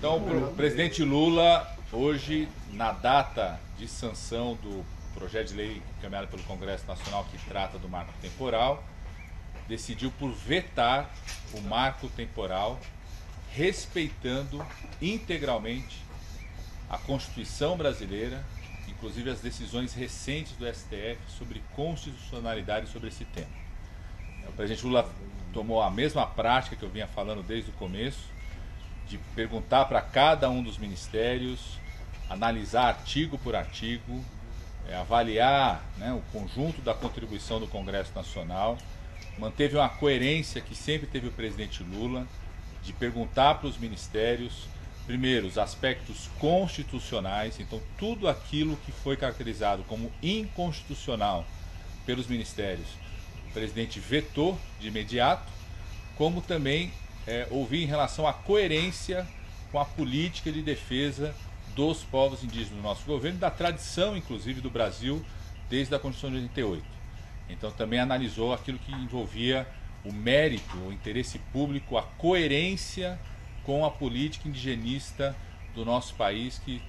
Então, o presidente Lula, hoje, na data de sanção do projeto de lei encaminhado pelo Congresso Nacional que trata do marco temporal, decidiu por vetar o marco temporal, respeitando integralmente a Constituição brasileira, inclusive as decisões recentes do STF sobre constitucionalidade sobre esse tema. O presidente Lula tomou a mesma prática que eu vinha falando desde o começo, de perguntar para cada um dos ministérios, analisar artigo por artigo, avaliar, né, o conjunto da contribuição do Congresso Nacional. Manteve uma coerência que sempre teve o presidente Lula, de perguntar para os ministérios, primeiro, os aspectos constitucionais, então tudo aquilo que foi caracterizado como inconstitucional pelos ministérios, o presidente vetou de imediato, como também ouvir em relação à coerência com a política de defesa dos povos indígenas do nosso governo, da tradição, inclusive, do Brasil, desde a Constituição de 88. Então também analisou aquilo que envolvia o mérito, o interesse público, a coerência com a política indigenista do nosso país, que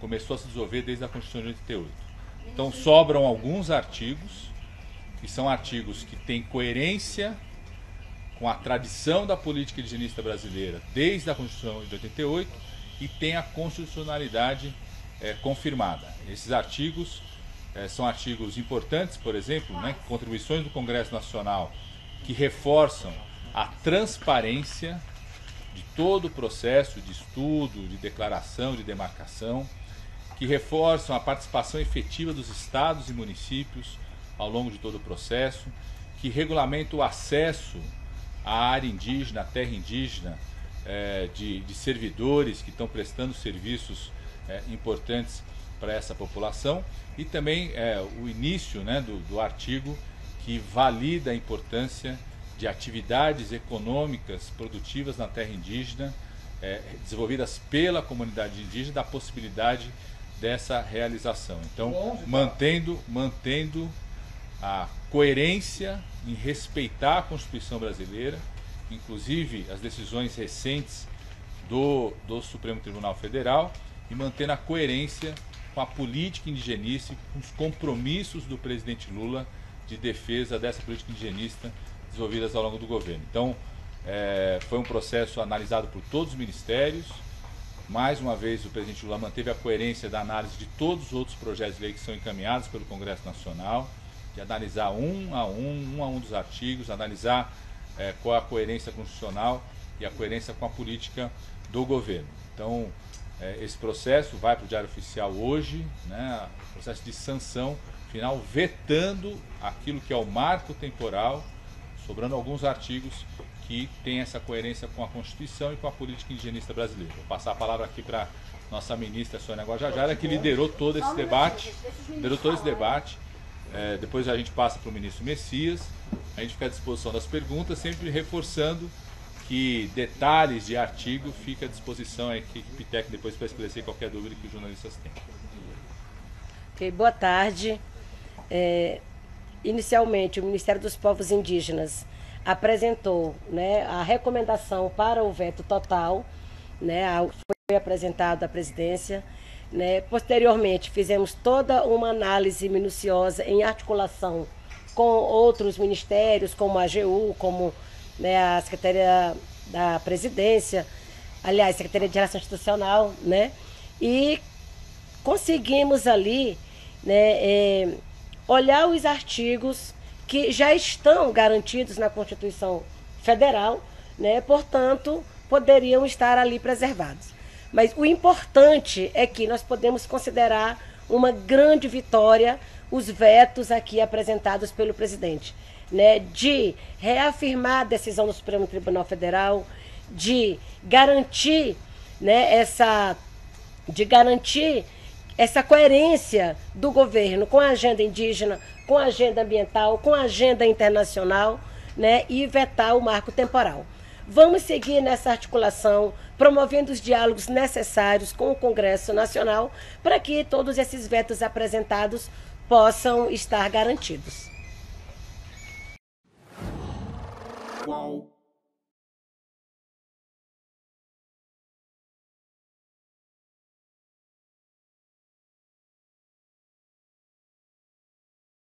começou a se desenvolver desde a Constituição de 88. Então sobram alguns artigos, que são artigos que têm coerência com a tradição da política indigenista brasileira desde a Constituição de 88 e tem a constitucionalidade confirmada. Esses artigos são artigos importantes, por exemplo, né, contribuições do Congresso Nacional que reforçam a transparência de todo o processo de estudo, de declaração, de demarcação, que reforçam a participação efetiva dos estados e municípios ao longo de todo o processo, que regulamentam o acesso à área indígena, à terra indígena, de servidores que estão prestando serviços importantes para essa população, e também o início, né, do artigo que valida a importância de atividades econômicas produtivas na terra indígena, desenvolvidas pela comunidade indígena, da possibilidade dessa realização. Então, mantendo a coerência em respeitar a Constituição brasileira, inclusive as decisões recentes do Supremo Tribunal Federal, e mantendo a coerência com a política indigenista e com os compromissos do presidente Lula de defesa dessa política indigenista desenvolvidas ao longo do governo. Então, foi um processo analisado por todos os ministérios. Mais uma vez, o presidente Lula manteve a coerência da análise de todos os outros projetos de lei que são encaminhados pelo Congresso Nacional, de analisar um a um dos artigos, analisar qual a coerência constitucional e a coerência com a política do governo. Então, esse processo vai para o Diário Oficial hoje, né, processo de sanção final, vetando aquilo que é o marco temporal, sobrando alguns artigos que têm essa coerência com a Constituição e com a política indigenista brasileira. Vou passar a palavra aqui para nossa ministra Sônia Guajajara, que liderou todo esse debate. Depois a gente passa para o ministro Messias. A gente fica à disposição das perguntas, sempre reforçando que detalhes de artigo fica à disposição à equipe técnica depois para esclarecer qualquer dúvida que os jornalistas têm. Ok, boa tarde. Inicialmente, o Ministério dos Povos Indígenas apresentou, né, a recomendação para o veto total, né, foi apresentado à presidência. Né, posteriormente, fizemos toda uma análise minuciosa em articulação com outros ministérios, como a AGU, como, né, a Secretaria da Presidência, aliás, Secretaria de Relação Institucional, né, e conseguimos ali, né, olhar os artigos que já estão garantidos na Constituição Federal, né, portanto, poderiam estar ali preservados. Mas o importante é que nós podemos considerar uma grande vitória os vetos aqui apresentados pelo presidente, né, de reafirmar a decisão do Supremo Tribunal Federal, de garantir, né, essa coerência do governo com a agenda indígena, com a agenda ambiental, com a agenda internacional, né, e vetar o marco temporal. Vamos seguir nessa articulação, promovendo os diálogos necessários com o Congresso Nacional para que todos esses vetos apresentados possam estar garantidos.